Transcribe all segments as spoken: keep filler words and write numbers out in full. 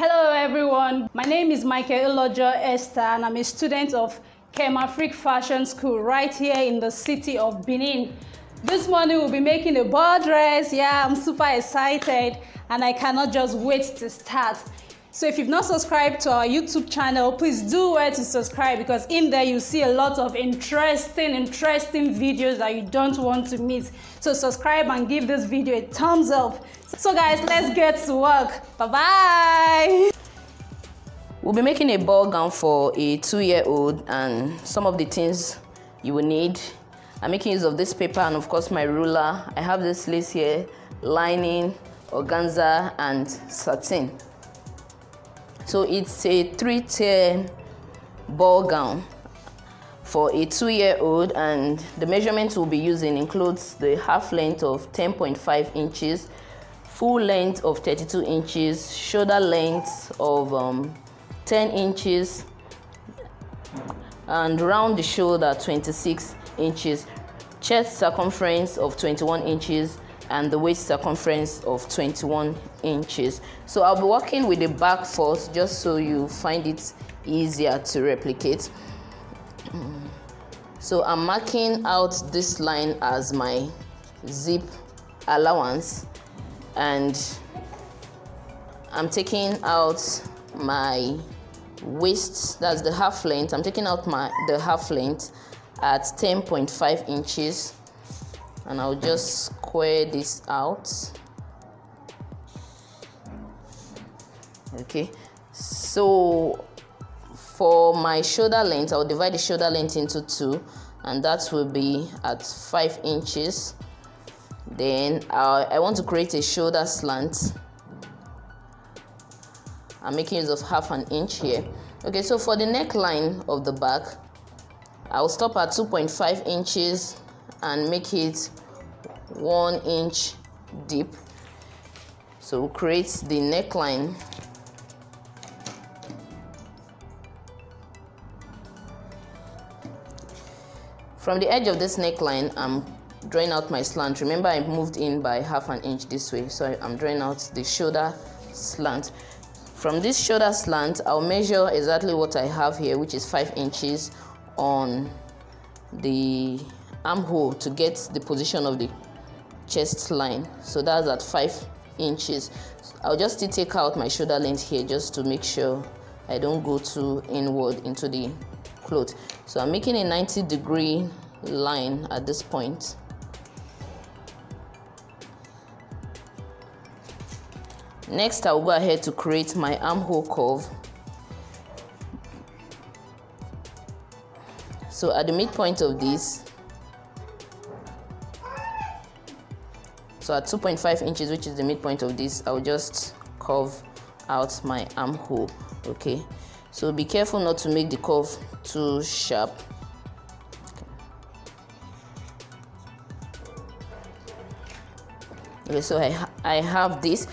Hello everyone, my name is Michaela Lajeur Esther and I'm a student of Kemafrik Fashion School right here in the city of Benin. This morning we'll be making a ball dress. Yeah, I'm super excited and I cannot just wait to start. So if you've not subscribed to our YouTube channel, please do where to subscribe, because in there you see a lot of interesting, interesting videos that you don't want to miss. So subscribe and give this video a thumbs up. So guys, let's get to work. Bye-bye. We'll be making a ball gown for a two-year-old, and some of the things you will need. I'm making use of this paper and of course my ruler. I have this lace here, lining, organza, and satin. So it's a three-tier ball gown for a two-year-old, and the measurements we'll be using includes the half length of ten point five inches, full length of thirty-two inches, shoulder length of um, ten inches, and round the shoulder twenty-six inches, chest circumference of twenty-one inches, and the waist circumference of twenty-one inches. So I'll be working with the back first, just so you find it easier to replicate. So I'm marking out this line as my zip allowance, and I'm taking out my waist, that's the half length. I'm taking out my the half length at ten point five inches, and I'll just square this out. Okay, so for my shoulder length, I'll divide the shoulder length into two, and that will be at five inches. Then uh, I want to create a shoulder slant. I'm making use of half an inch here. Okay, so for the neckline of the back, I'll stop at two point five inches and make it one inch deep. So we'll create the neckline. From the edge of this neckline, I'm drawing out my slant. Remember, I moved in by half an inch this way, so I'm drawing out the shoulder slant. From this shoulder slant, I'll measure exactly what I have here, which is five inches on the armhole to get the position of the chest line. So that's at five inches. I'll just still take out my shoulder length here, just to make sure I don't go too inward into the cloth. So I'm making a ninety degree line at this point. Next, I'll go ahead to create my armhole curve. So at the midpoint of this, so at two point five inches, which is the midpoint of this, I'll just curve out my armhole. Okay, so be careful not to make the curve too sharp. Okay, so I, ha I have this.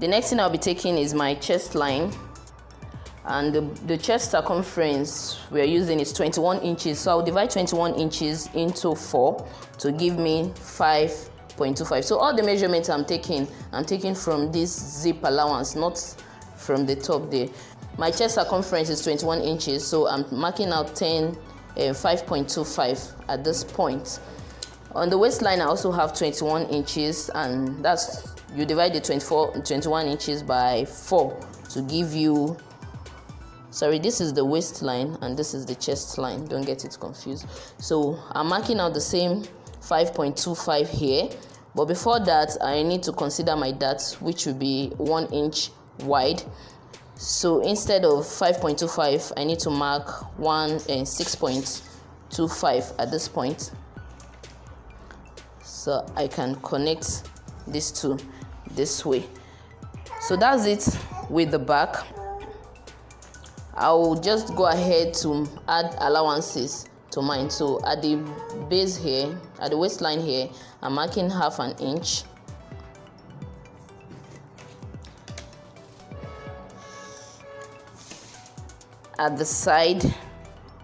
The next thing I'll be taking is my chest line, and the, the chest circumference we're using is twenty-one inches. So I'll divide twenty-one inches into four to give me five point two five. So all the measurements I'm taking, I'm taking from this zip allowance, not from the top there. My chest circumference is twenty-one inches, so I'm marking out ten, uh, five point two five at this point. On the waistline, I also have twenty-one inches, and that's, you divide the twenty-four, twenty-one inches by four to give you, sorry, this is the waistline and this is the chest line. Don't get it confused. So I'm marking out the same five point two five here. But before that, I need to consider my darts, which will be one inch wide. So instead of five point two five, I need to mark one and six point two five at this point, so I can connect these two this way. So that's it with the back. I'll just go ahead to add allowances to mine. So at the base here, at the waistline here, I'm marking half an inch. At the side,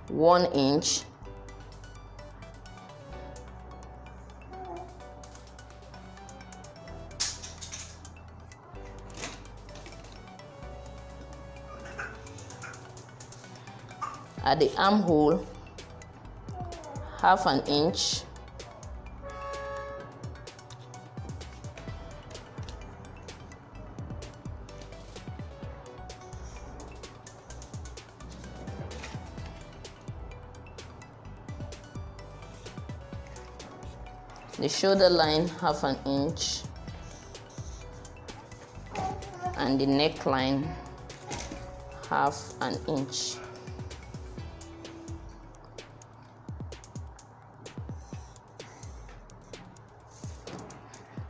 one inch. at the armhole, half an inch, the shoulder line half an inch, and the neckline half an inch.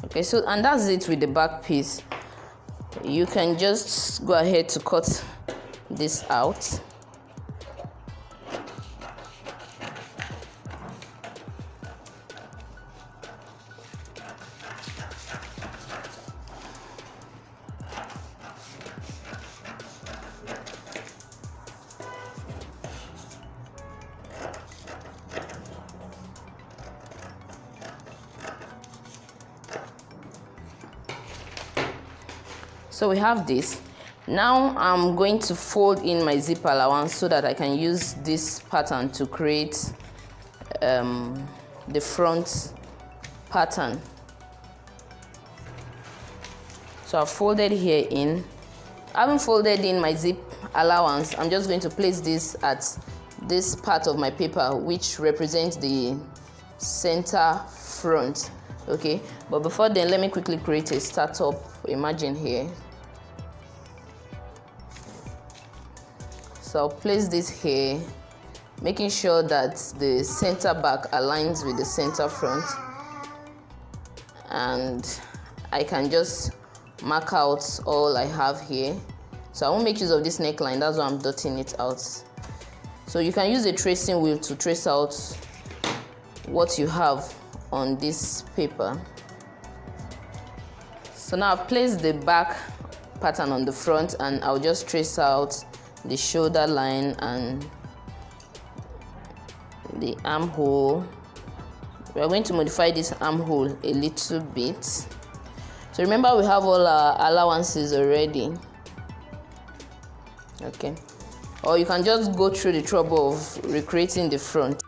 Okay, so and that's it with the back piece. You can just go ahead to cut this out. So we have this. Now I'm going to fold in my zip allowance so that I can use this pattern to create um, the front pattern. So I've folded here in. I haven't folded in my zip allowance. I'm just going to place this at this part of my paper, which represents the center front. Okay, but before then, let me quickly create a startup margin here. So I'll place this here, making sure that the center back aligns with the center front, and I can just mark out all I have here. So I won't make use of this neckline, that's why I'm dotting it out. So you can use a tracing wheel to trace out what you have on this paper. So now I've placed the back pattern on the front, and I'll just trace out the shoulder line and the armhole. We are going to modify this armhole a little bit. So remember, we have all our allowances already. Okay. Or you can just go through the trouble of recreating the front.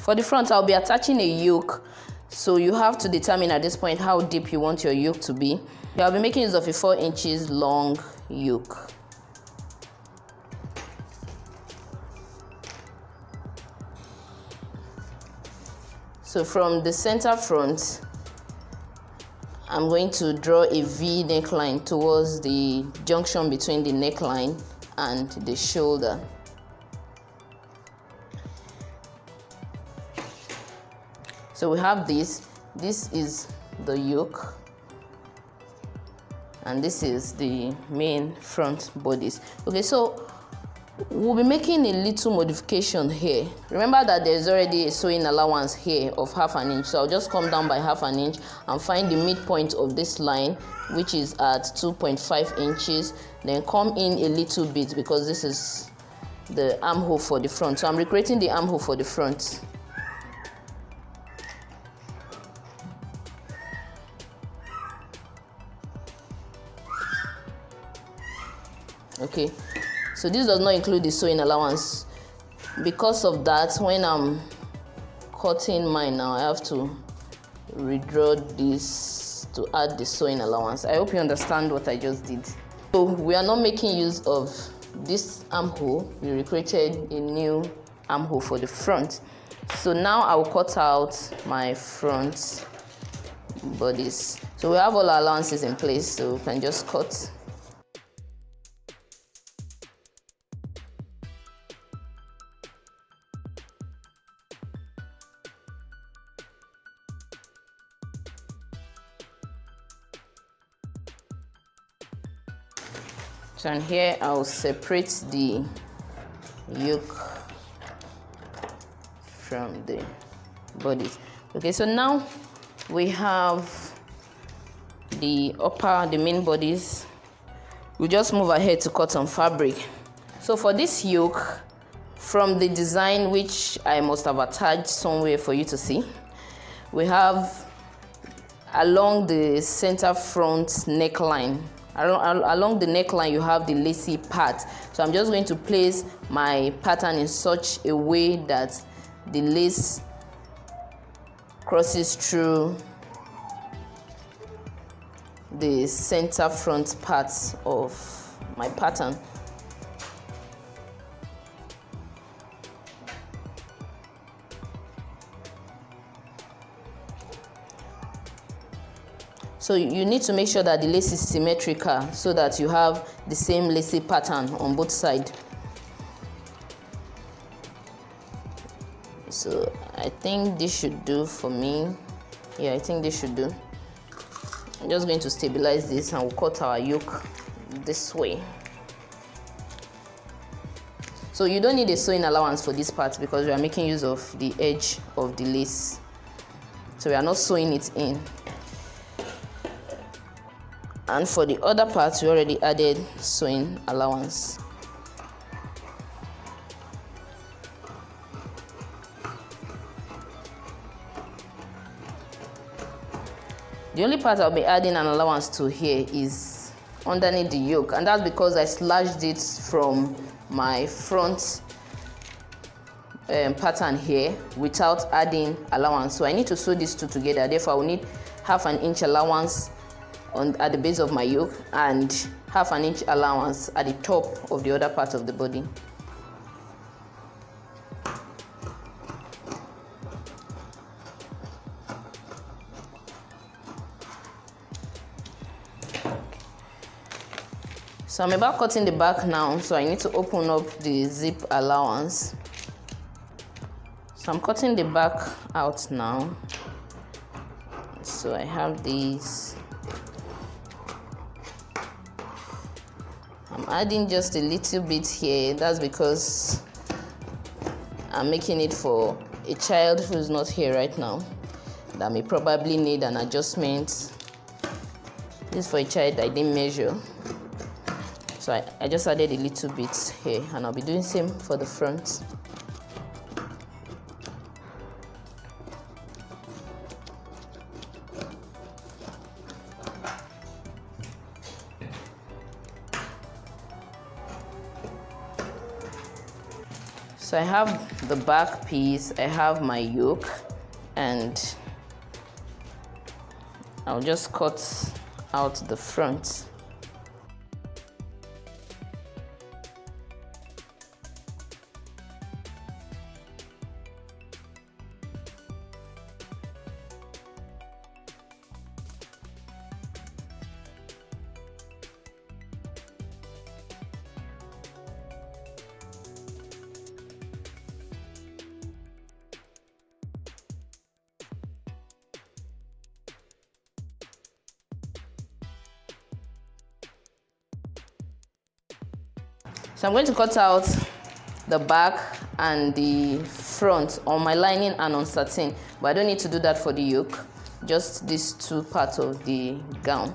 For the front, I'll be attaching a yoke, so you have to determine at this point how deep you want your yoke to be. I'll be making use of a four inches long yoke. So from the center front, I'm going to draw a V neckline towards the junction between the neckline and the shoulder. So we have this, this is the yoke, and this is the main front bodice. Okay, so we'll be making a little modification here. Remember that there's already a sewing allowance here of half an inch, so I'll just come down by half an inch and find the midpoint of this line, which is at two point five inches, then come in a little bit because this is the armhole for the front. So I'm recreating the armhole for the front. Okay, so this does not include the sewing allowance. Because of that, when I'm cutting mine now, I have to redraw this to add the sewing allowance. I hope you understand what I just did. So we are not making use of this armhole. We recreated a new armhole for the front. So now I will cut out my front bodice. So we have all our allowances in place, so we can just cut. And here I'll separate the yolk from the bodies. Okay, so now we have the upper, the main bodies. We just move ahead to cut some fabric. So for this yoke, from the design which I must have attached somewhere for you to see, we have along the center front neckline. Along the neckline, you have the lacy part. So I'm just going to place my pattern in such a way that the lace crosses through the center front part of my pattern. So you need to make sure that the lace is symmetrical so that you have the same lacy pattern on both sides. So I think this should do for me. Yeah, I think this should do. I'm just going to stabilize this and we'll cut our yoke this way. So you don't need a sewing allowance for this part because we are making use of the edge of the lace. So we are not sewing it in. And for the other parts, we already added sewing allowance. The only part I'll be adding an allowance to here is underneath the yoke, and that's because I slashed it from my front um, pattern here without adding allowance. So I need to sew these two together, therefore I will need half an inch allowance On, at the base of my yoke and half an inch allowance at the top of the other part of the body. So I'm about cutting the back now, so I need to open up the zip allowance. So I'm cutting the back out now. So I have these. I'm adding just a little bit here. That's because I'm making it for a child who's not here right now that may probably need an adjustment. This is for a child I didn't measure. So I, I just added a little bit here, and I'll be doing the same for the front. So I have the back piece, I have my yoke, and I'll just cut out the front. So I'm going to cut out the back and the front on my lining and on satin, but I don't need to do that for the yoke, just these two parts of the gown.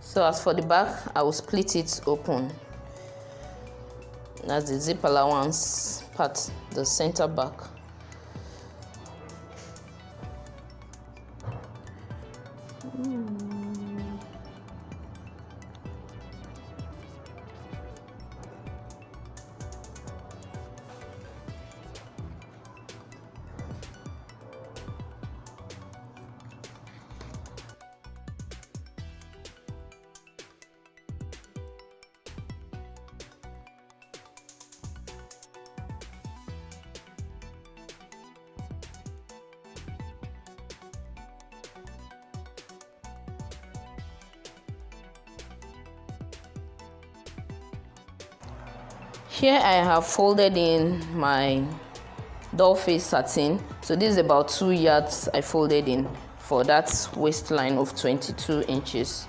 So as for the back, I will split it open. That's the zip allowance part, the center back. Mm. Here I have folded in my doll face satin. So this is about two yards I folded in for that waistline of twenty-two inches.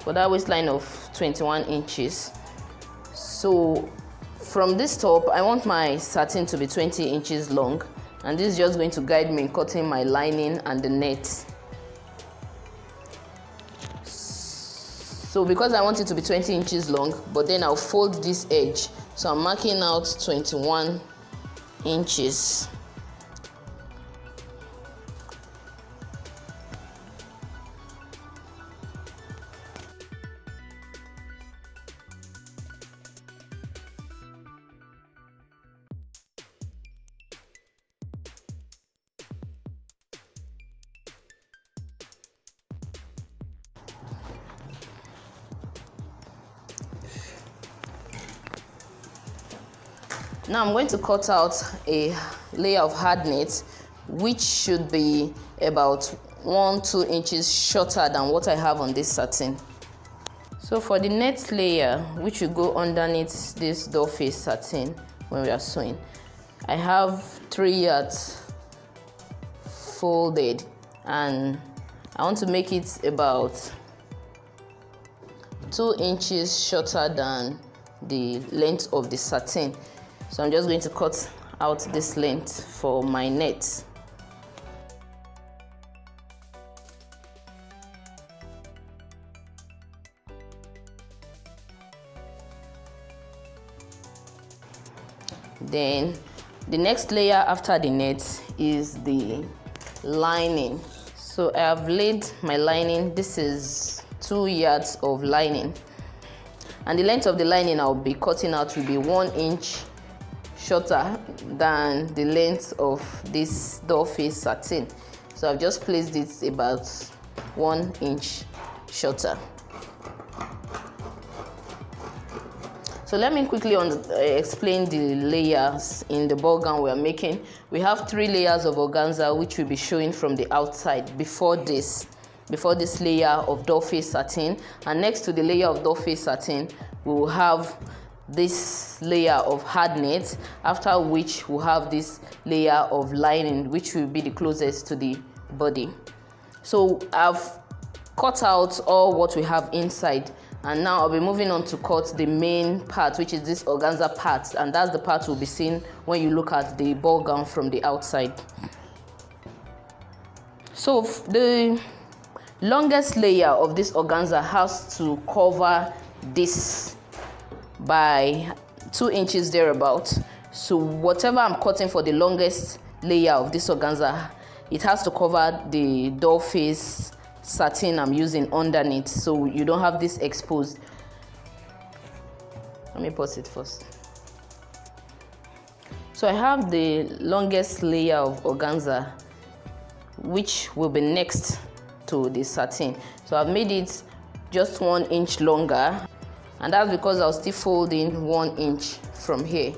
For that waistline of twenty-one inches. So from this top, I want my satin to be twenty inches long, and this is just going to guide me in cutting my lining and the net. So because I want it to be twenty inches long, but then I'll fold this edge. So I'm marking out twenty-one inches. Now I'm going to cut out a layer of hard net, which should be about one, two inches shorter than what I have on this satin. So for the next layer, which will go underneath this doll face satin when we are sewing, I have three yards folded, and I want to make it about two inches shorter than the length of the satin. So I'm just going to cut out this length for my net. Then the next layer after the net is the lining. So I have laid my lining. This is two yards of lining. And the length of the lining I'll be cutting out will be one inch shorter than the length of this doll face satin. So I've just placed it about one inch shorter. So let me quickly on, uh, explain the layers in the ball gown we are making. We have three layers of organza which will be showing from the outside before this, before this layer of doll face satin. And next to the layer of doll face satin, we will have this layer of hard net, after which we'll have this layer of lining, which will be the closest to the body. So I've cut out all what we have inside, and now I'll be moving on to cut the main part, which is this organza part, and that's the part will be seen when you look at the ball gown from the outside. So the longest layer of this organza has to cover this by two inches thereabouts. So whatever I'm cutting for the longest layer of this organza, it has to cover the doll face satin I'm using underneath, so you don't have this exposed. Let me pause it first. So I have the longest layer of organza, which will be next to the satin. So I've made it just one inch longer. And that's because I'll still fold in one inch from here.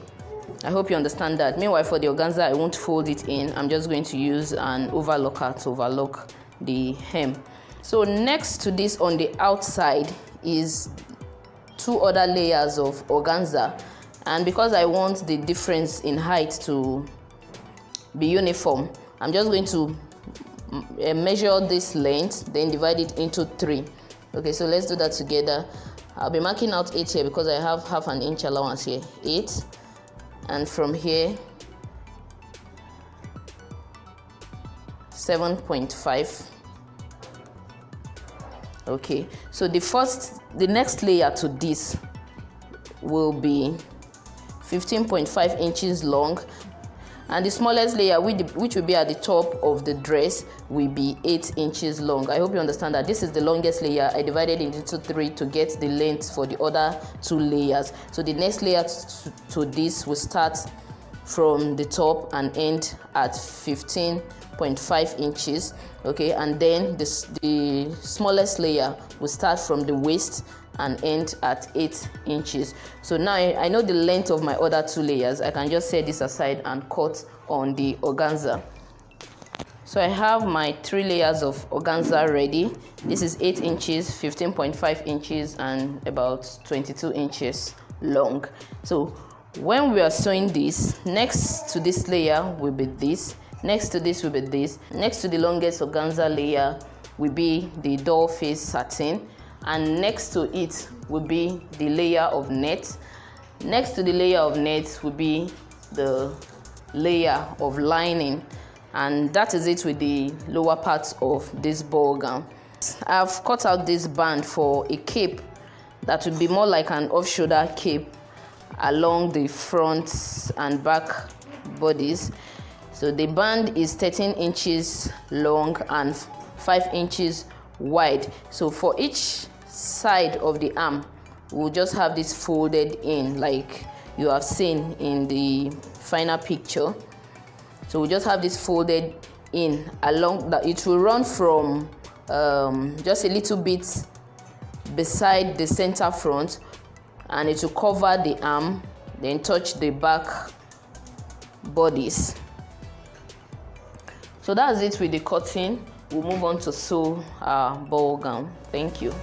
I hope you understand that. Meanwhile, for the organza, I won't fold it in. I'm just going to use an overlocker to overlock the hem. So next to this on the outside is two other layers of organza. And because I want the difference in height to be uniform, I'm just going to measure this length, then divide it into three. Okay, so let's do that together. I'll be marking out eight here because I have half an inch allowance here, eight, and from here, seven point five. Okay, so the first, the next layer to this will be fifteen point five inches long, and the smallest layer, which will be at the top of the dress, will be eight inches long. I hope you understand that this is the longest layer. I divided it into three to get the length for the other two layers. So the next layer to this will start from the top and end at fifteen point five inches. Okay, and then this, the smallest layer will start from the waist and end at eight inches. So now I know the length of my other two layers. I can just set this aside and cut on the organza. So I have my three layers of organza ready. This is eight inches, fifteen point five inches, and about twenty-two inches long. So when we are sewing this, next to this layer will be this, next to this will be this, next to the longest organza layer will be the doll face satin, and next to it will be the layer of net, next to the layer of net will be the layer of lining, and that is it with the lower part of this ball gown. I've cut out this band for a cape that will be more like an off-shoulder cape along the front and back bodies. So the band is thirteen inches long and five inches wide. So for each side of the arm, we'll just have this folded in like you have seen in the final picture. So we just have this folded in along that. It will run from um, just a little bit beside the center front, and it will cover the arm, then touch the back bodies. So that's it with the cutting. We'll move on to sew our ball gown. Thank you.